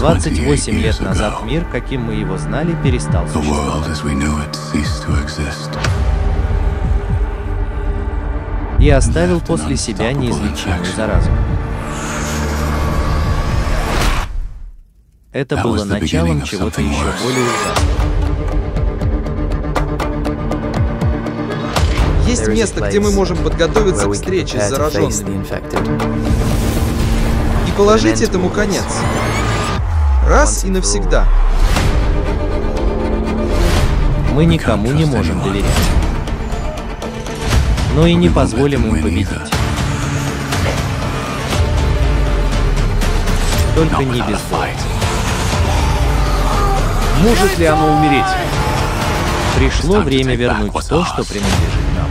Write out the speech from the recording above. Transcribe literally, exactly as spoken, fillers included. двадцать восемь лет назад мир, каким мы его знали, перестал существовать. И оставил после себя неизлечимую заразу. Это было началом чего-то еще более ужасного. Есть место, где мы можем подготовиться к встрече с зараженными. И положить этому конец. Раз и навсегда. Мы никому не можем доверять. Но и не позволим им победить. Только не без боя. Может ли оно умереть? Пришло время вернуть то, что принадлежит нам.